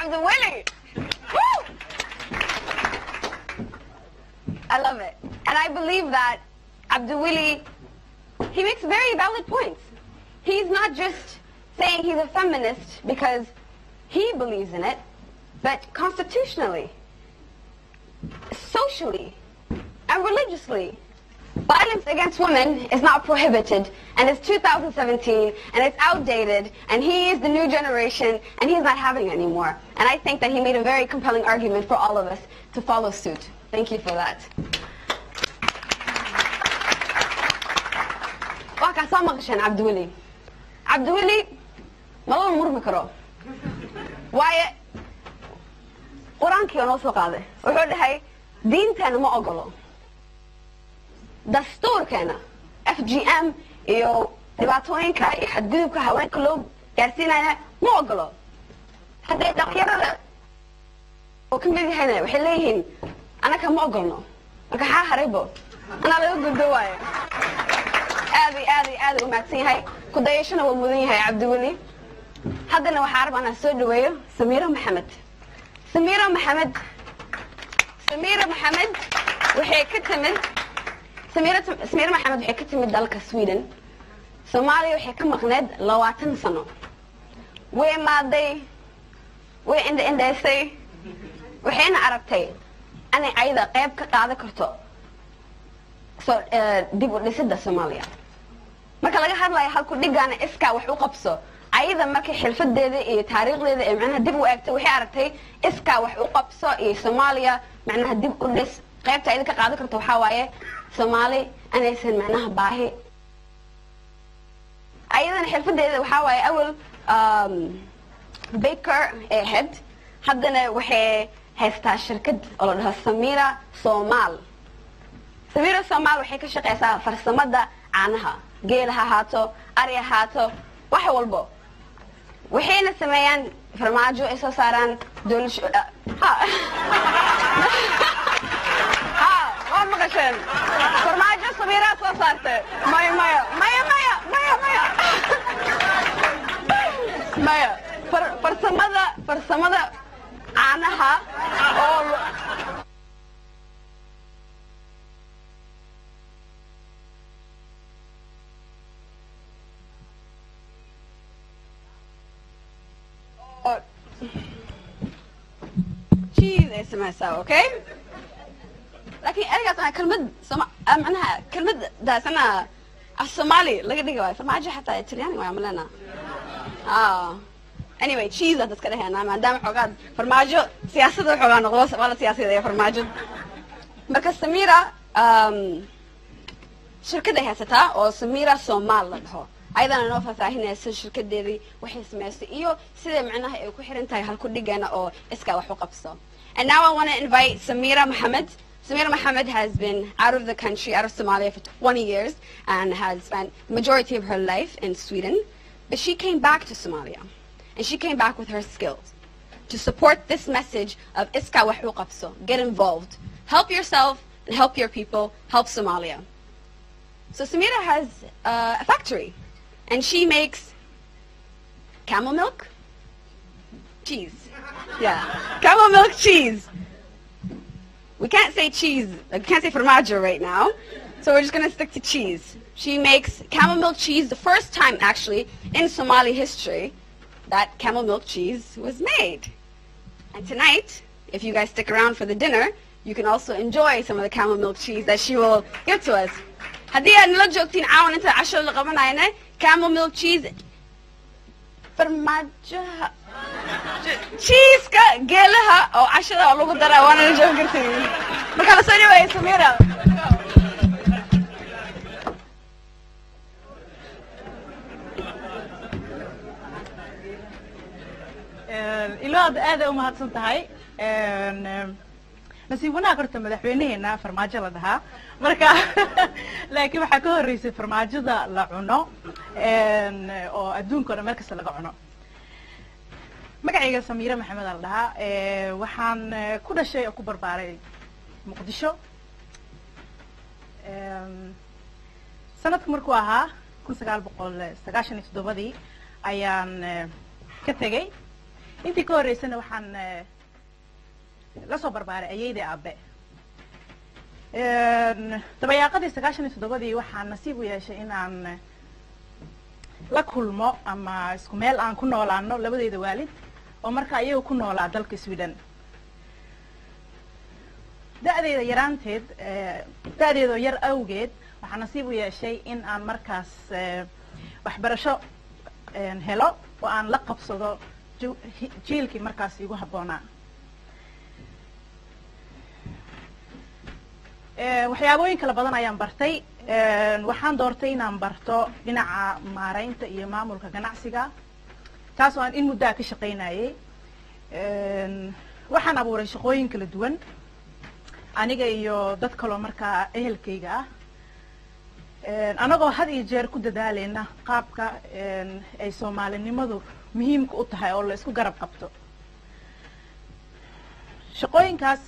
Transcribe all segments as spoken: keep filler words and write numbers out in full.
Abduwili. I love it. And I believe that Abduwili, he makes very valid points. He's not just saying he's a feminist because he believes in it, but constitutionally, socially, and religiously. Violence against women is not prohibited, and it's two thousand seventeen, and it's outdated, and he is the new generation, and he's not having it anymore. And I think that he made a very compelling argument for all of us to follow suit. Thank you for that. واقع صامغ عشان عبدولي. عبدولي ملون مور مكرو. واي ورانكي ونوصل قاضي. وحول هاي دين تاني ما أقوله. دستور كان اف جي ام يو دبعتوين كا يحددوا كهوان كلهم جالسين هنا مو أقوله. هذا دقيقة وكم بدي هنا وحليهن. أنا كم أقولنا؟ أنا حاربه. أنا بدو الدواء. أبي أبي أبي ومعتين هاي كدايشنا ومدين هاي عبدولي. هذا أنا وحارب أنا سود وياه سميرة محمد. سميرة محمد. سميرة محمد وحكيت من سميرة سميرة محمد وحكيت من دالك السويدن. سومالي وحكيت مغناد لواتن سنة. وين ما دي وين عند عند أسي وحين عربتين. أنا أيضا قاب كقاعدة كرتو صار ديبو لسدة سوماليا ما كان لقى حد لا يحاول كل دقة أنا إسكا وحوق بسو أيضا ما كي حلف الدذي تاريخ الدذي معناها ديبو أكتر وحارتي إسكا وحوق بسو إيه سوماليا معناها ديبو لس قاب تعيد كقاعدة كرتو حواية سومالي أنا يصير معناها باهي أيضا حلف الدذي وحواية أول بيكر هيد حدنا وحي هستا شركة الله سميرة صومال سميرة صومال وحكي شقيسة فرسمدة عنها جيلها هاتو أريا هاتو وحولبو وحين سميان فرماجو إسو ساران دول شو ها ها ومغشن فرماجو سميرة صوصارتي مايا مايا مايا مايا مايا مايا مايا فرسمدة فرسمدة عنها or cheese اسمها سوا اوكي لكن ارجع انا كلمه سمع معناها كلمه ده سنه الصومالي لا دقيقه واقف ما اجي حتى ايطالياني ويعمل لنا اه anyway cheese aad iska dhahaynaa maadaama xogaad farmaajo siyaasada xogaan noqdo wala siyaasada ay farmaajo marka Samira um shirkadda haysata oo Samira Soomaal la dhaho ayadana noo faahfaahinaysa shirkadeedii waxay sameysay iyo sida macnaha ay ku xiran tahay halku dhigana oo iska wax u qabso and now I want to invite Samira Mohamed. Samira Mohamed has been out of the country, out of Somalia for twenty years and has spent the majority of her life in Sweden, but she came back to Somalia. And she came back with her skills to support this message of Iska wa Huqabso. Get involved. Help yourself and help your people. Help Somalia. So Samira has uh, a factory. And she makes camel milk cheese. Yeah. Camel milk cheese. We can't say cheese. Like, we can't say formaggio right now. So we're just going to stick to cheese. She makes camel milk cheese the first time, actually, in Somali history. That camel milk cheese was made. And tonight, if you guys stick around for the dinner, you can also enjoy some of the camel milk cheese that she will give to us. هدية نلجأ تين عون أنت عشرة لقمة عينه camel milk cheese فرماجها cheese كا جلها أو عشرة أو لقمة درا وانا نلجأ كرتين. مكان سوري وين سميرة. إلاد هذا وما هتصنتهاي نسيبونا قرط مدحوني هنا فرماجة لها مركا لكن بحكوه الرئيس فرماجة ذا لعنه وأدون كنا مركز لعنه مقعية سميرة محمد الله وحن كل شيء أكبر باري مقدشة سنة مركوها كل سجال بقول سجاشني في دوبدي أيان كتجي intii ka horeysana waxaan la soo barbaaray ayeeyda aabe ee tabayaaqadii sagaashan iyo toddoba-dii waxaan nasiib u yeeshay inaan la kulmo ama isku meel aan ku noolaano labadeeda waalid oo marka ayagu ku noolaa dalka Sweden da'deeda yaraanteed da'deeda yar awgeed waxaan nasiib u yeeshay in aan markaas waxbarasho een helo oo aan la qabsado jiilkii markaas igu haboonaa ee waxyaabooyin kala badan ayaan bartay ee waxaan doortay inaan barto dhinaca maareynta iyo maamulka ganacsiga taas oo aan in muddo ka shaqeynayay ee waxaan abuuray shaqooyin kala duwan aniga iyo dad kale markaa ehelkayga ah ee anagoo had iyo jeer ku dadaaleyna qaabka ee ay Soomaalinimadu muhiimka u tahay oo la isku garab qabto shaqooyinkaas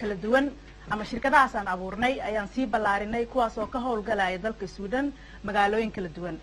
kala duwan ama shirkadahaas aan abuurnay ayaan sii ballaarinay kuwaas oo ka howlgalaya dalka Sweden magaalooyin kala duwan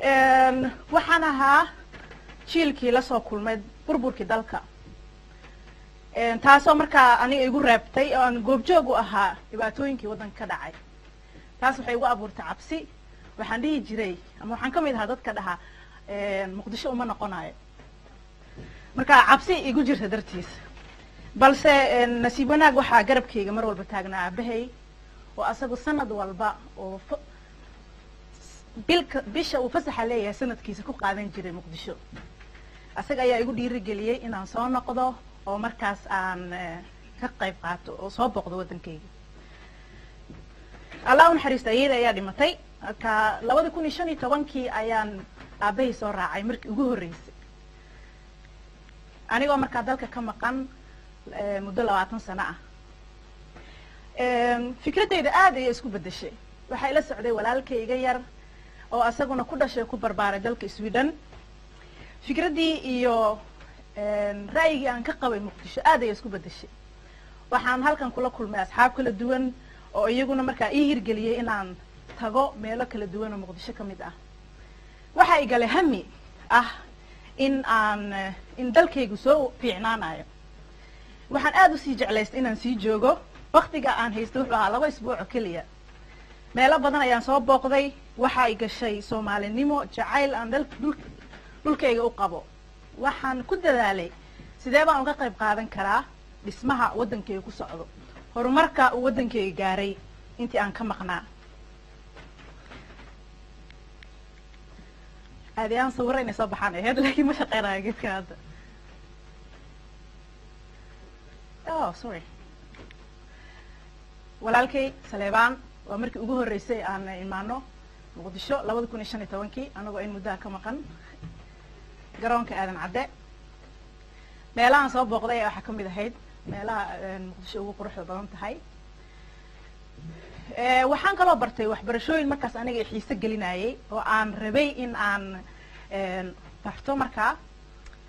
ee waxaan ahaa jiilkii la soo kulmay burburkii dalka ee taasoo markaa aniga igu reebtay oo aan goobjoog u ahaa dhibaatooyinkii wadanka ka dhacay taas waxay igu abuurtay cabsi waxaan dhihi jiray ama waxaan kamid ahaa dadka dhaha ee Muqdisho uma noqonayo marka cabsi igu jirta dartiis balse nasiib wanaag waxa garabkayga mar walba taagnaa abahay oo asagu sanad walba oo bilka bisha oo fasaxa leeyahay sanadkiisa ku qaadan jiray Muqdisho asaga ayaa igu dhiiri galiyay inaan soo noqdo oo markaas aan ka qayb qaato oo soo boqdo wadankayga Allahu naxariisteeyay ayaa dhimatay ka labada kun iyo shan iyo toban-kii ayaan abahay soo raacay markii ugu horeysay aniga markaa dalka ka maqan muddo labaatan sano ah ee fikradayda aad ay isku bedeshay waxa ila socday walaalkayga yar oo asaguna ku dhashay ku barbaaray dalka Sweden fikradii iyo een ra'yiga aan ka qabay Muqdisho aad ay isku bedeshay waxaan halkan kula kulmay asxaab kala duwan oo iyaguna markaa ii hirgeliyay inaan tago meelo kala duwan oo Muqdisho kamid ah waxa iga leh hami ah in aan in dalkaygu soo fiicnaanayo waxaan aad u sii jeclayst inaan sii joogo waqtiga aan haysto waxa laba isbuuc kaliya meelo badan ayaan soo booqday waxa ay gashay Soomaalinimo jacayl aan dhulkayga u qabo waxaan ku dadaalay sidee baan uga qayb qaadan karaa dhismaha wadankayga ku socdo horumarka uu wadankayga gaaray intii aan ka maqnaa adiyan sawirayna soo baxaan aheyd laakiin ma shaqeynaa geedka hadda Oh, sorry. Walaalkay Saleebaan waa markii ugu horeysay aan imaano Muqdisho labada kun iyo shan iyo toban-kii anagoo in muddo ka maqan garoonka aadan cadde meelahan soo booqday waxa kamid ahayd meelaha Muqdisho ugu quruxda badan tahay ee waxaan kaloo bartay waxbarashooyin markaas aniga xiise gelinayay oo aan rabay in aan een barto markaa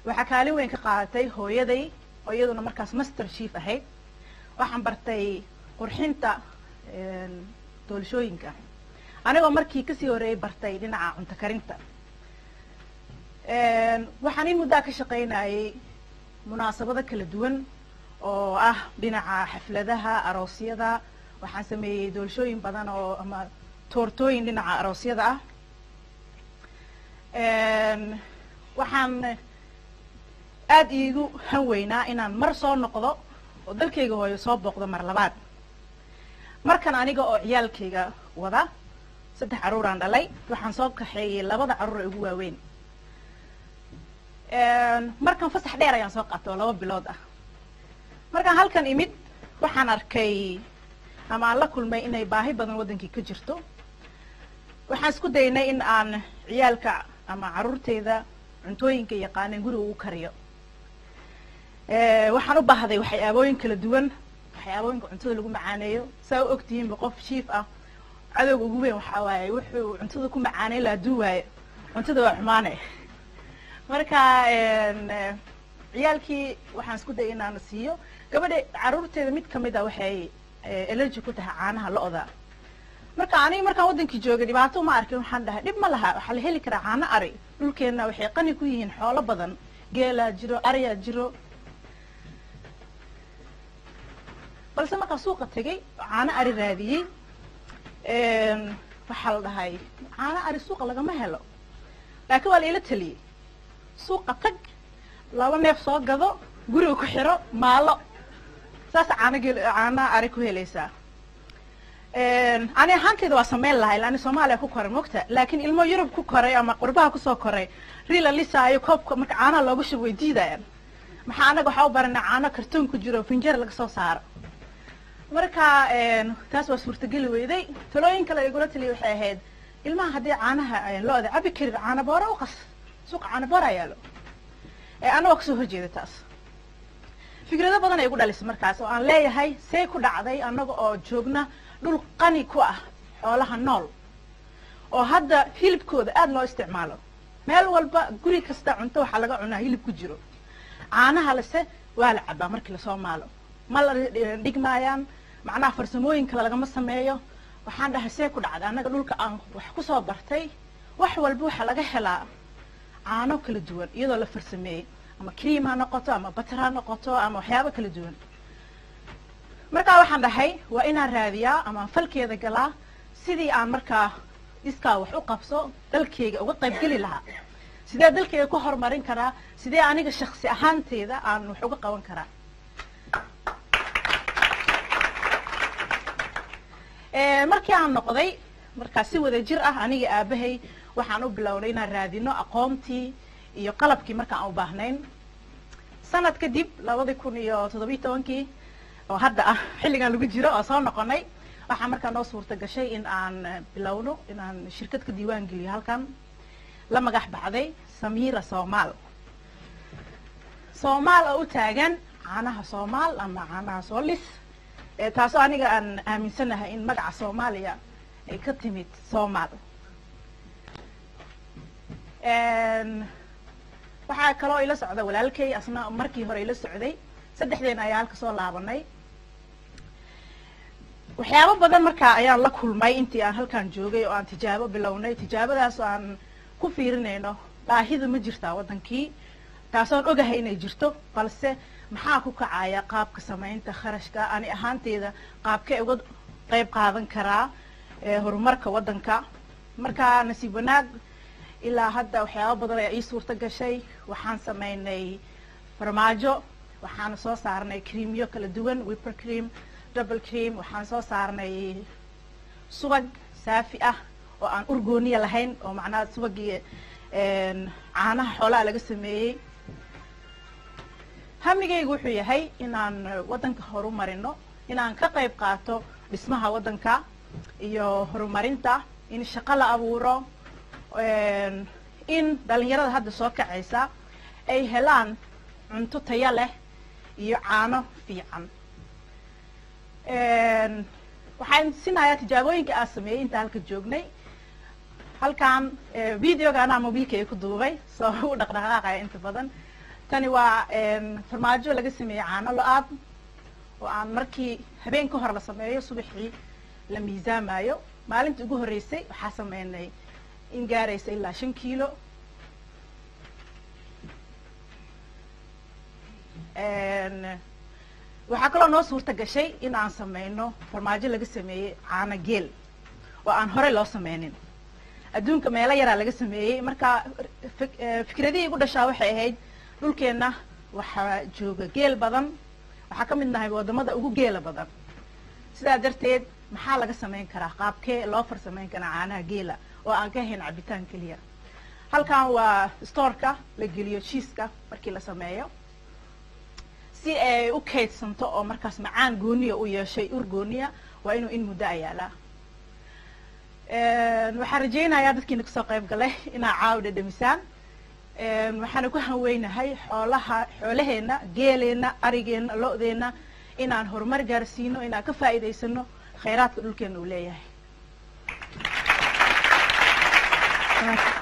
waxa kaalin weyn ka qaadatay hooyaday oo iyaduna markaas master chief ahayd waxaan bartay qurxinta een doolshooyinka anigoo markii ka sii horeeyay bartay dhinaca cunto karinta een waxaan in muddo ka shaqeynayay munaasabado kala duwan oo ah dhinaca xafladaha aroosyada waxaan sameeyay doolshooyin badan oo ama toortooyin dhinaca aroosyada ah een waxaan aad igu hanweynaa inaan mar soo noqdo oo dalkayga hooyo soo booqdo mar labaad markan aniga oo ciyaalkayga wada saddex caruur aan dhalay waxaan soo kaxeeyay labada caruur ugu waaweyn ee markan fasax dheer ayaan soo qaatay laba bilood ah markan halkan imid waxaan arkay ama la kulmay inay baahi badan wadankii ka jirto waxaan isku daynay in aan ciyaalka ama caruurtayda cuntooyinka yaqaaneen guriga ugu kariyo ee waxaan u baahday waxyaabooyin kala duwan waxyaabooyinka cuntada lagu macaaneeyo saa u ogtihiin boqof chief ah cadawga ugu weyn waxa waaye wuxuu cuntada ku macaanay la duwaayo cuntada waa xumaanay marka ee ciyaalkii waxaan isku dayay inaan siiyo gabadha caruurteeda mid kamid ah waxay allergy ku tahay caanaha lo'da marka aanay marka wadanka jooga dhibaato ma arkin waxaan dhahay dib ma laha waxa la heli kara caano ari dhulkeena waxay qani ku yihiin xoolo badan geela jiro ariya jiro balse marka suuqa tagay caano ari raadiyay een waxa la dhahay caano ari suuqa laga ma helo laakiin waa la ila taliyay suuqa tag laba neef soo gado guriga ku xiro maalo saas caano geela caano ari ku helaysa een ani hankeyda waa sameen lahay laani Soomaaliya ku koray moqta laakiin ilmo Yurub ku koray ama qurbaha ku soo koray riila lisaayo koobka marka caana loogu shubay diidayaan maxaa anaga waxa u baranaa caana kartoon ku jiro finjeer laga soo saaro marka een taas waa suurtagal weeyday talooyin kale ay gurata leeyahay waxay ahayd ilmaha hadii caanaha looda abi karin caana boora oo qas suuq caana boora yaalo ee ana wax soo horjeeda taas fikrada badan ay ku dhalisay markaas oo aan leeyahay see ku dhacday anaga oo joogna dul qani ku ah xoolaha nool oo hadda hilibkooda aad loo isticmaalo meel walba guri kasta cunto waxa laga cunaa hilib ku jiro caanaha la se waa la cabaa markii la Soomaalo ma la dhigmaayaan macna farsamooyin kale laga ma sameeyo waxaan dhahay see ku dhacda anaga dulka aan wax ku soo bartay wax walba waxa laga helaa caano kala duwan iyadoo la farsameeyay ama cream ha noqoto ama butter ha noqoto ama waxyaabo kala duwan marka waxaan dhahay waa inaan raadiyaa ama falkeeda galaa sidii aan marka iskaa wax u qabso dalkayga uga qayb gali lahaa sidee dalkayga ku hormarin karaa sidee aniga shakhsi ahaanteeda aan wax uga qaban karaa ee markii aan noqday marka si wada jir ah aniga aabahay waxaan u bilownay inaan raadino aqoontii iyo qalabkii marka aan u baahnayn sanad kadib laba kun iyo toddoba iyo toban وهذا حلقة لوجيرة أصلاً قناي وحمرك أنا صورت جشيء إن عن بلونه إن عن شركة كديوان قلي هالكم لما جح بعدي سميرة صومال صومال أو تاجن عنها صومال أما عنها صوليس تاسعني عن من سنة إن مجع صوماليا كتمت صومال وحكى رأي لسعودي ولا الكي أصلاً مركي هري لسعودي سدحين أيام كسول لعبناي وحياة بدل مركا أيام لك كل ما أنتي عن هالكان جوجي وعن تجارب بلوني تجارب داس عن كفيرنا إنه بعهذا مجرتا وتنكي تاسون أوجه إنه جرتو بس محاكو كعيا قاب كسمين تخرج كا أنا أهانتي إذا قاب كأوجد قاب قابن كرا هرو مركا ودنكا مركا نسيبنا إلى هذا وحياة بدل أي صورة كشيء وحان سميني فرماجو وحنا صار صارنا كريم يوكل الدون ويبر كريم دبل كريم وحنا صار صارنا سوق سافئة وعن أرجونية لهين ومعناه سوق عنا حوله على جسمي هم نجي يقول فيها هاي إن عن وطنك هرمارينه إن عن كقي بقاته اسمها وطنك يو هرمارينتا إن الشقلة أبوره إن دليل هذا سوق عيسى أي هلان عنتو تياله يعانو في عن وحين سنايا تجاوبين كأسمي إنت هالك جوجني هالكان فيديو كأنا موبايل كي كدوبي صو دقدقة إنت بدن تاني وا فرماجو لقسمي عانو لأب وعن مركي هبين كهر لسميه صبحي لميزان مايو معلم تقول ريسي حسم إني إن جاريس إلا شن كيلو waxaa kaloo noo suurta gashay in aan sameeyno farmaajo laga sameeyay caana geel oo aan hore loo sameeynin adduunka meelo yar laga sameeyay marka fikradii ugu dhashaa waxay ahayd dhulkeena waxa jooga geel badan waxa ka midnahay wadamada ugu geela badan sidaa darteed maxaa laga sameyn karaa qaabkee loo farsameyn karaa caanaha geela oo aan ka hayn cabitaan kaliya halkan waa storeka la geliyo jiiska markii la sameeyo si ay u kaydsanto oo markaas macaan gooniyo u yeeshay urgooniya waa inuu in muddo ayaala ee waxaan rajeynayaa dadkiina ka soo qayb galay inaa caawda dhamisaan ee waxaan ku haweynahay xoolaha xoolaheena geeleena arigeena loodeena inaan horumar gaarsiino inaan ka faa'iideysano khayraadka dhulkeena uu leeyahay